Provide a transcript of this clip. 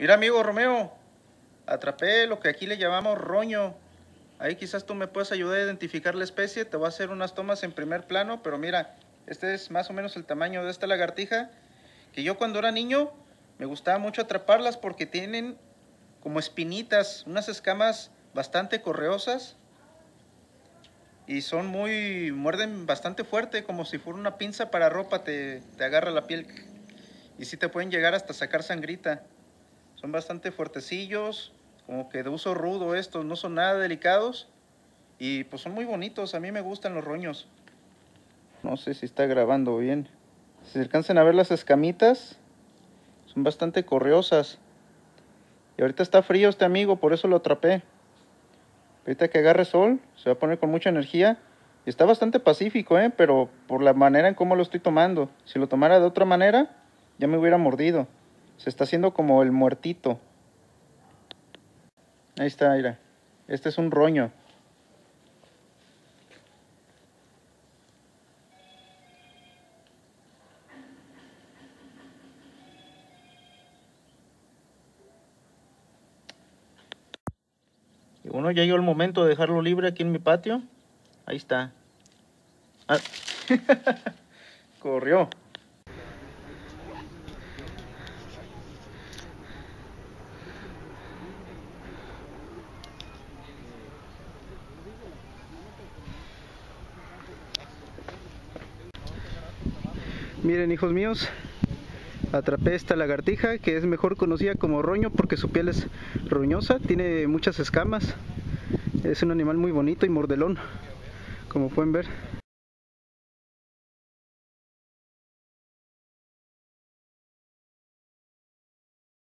Mira, amigo Romeo, atrapé lo que aquí le llamamos roño. Ahí quizás tú me puedes ayudar a identificar la especie. Te voy a hacer unas tomas en primer plano, pero mira, este es más o menos el tamaño de esta lagartija, que yo cuando era niño me gustaba mucho atraparlas porque tienen como espinitas, unas escamas bastante correosas y son muy, muerden bastante fuerte, como si fuera una pinza para ropa, te agarra la piel y sí te pueden llegar hasta sacar sangrita. Son bastante fuertecillos, como que de uso rudo estos, no son nada delicados y pues son muy bonitos, a mí me gustan los roños. No sé si está grabando bien. Si alcanzan a ver las escamitas, son bastante correosas. Y ahorita está frío este amigo, por eso lo atrapé. Ahorita que agarre sol, se va a poner con mucha energía. Y está bastante pacífico, pero por la manera en cómo lo estoy tomando. Si lo tomara de otra manera, ya me hubiera mordido. Se está haciendo como el muertito. Ahí está, mira. Este es un roño. Bueno, ya llegó el momento de dejarlo libre aquí en mi patio. Ahí está. Ah. Corrió. Miren, hijos míos, atrapé esta lagartija que es mejor conocida como roño porque su piel es roñosa, tiene muchas escamas, es un animal muy bonito y mordelón, como pueden ver.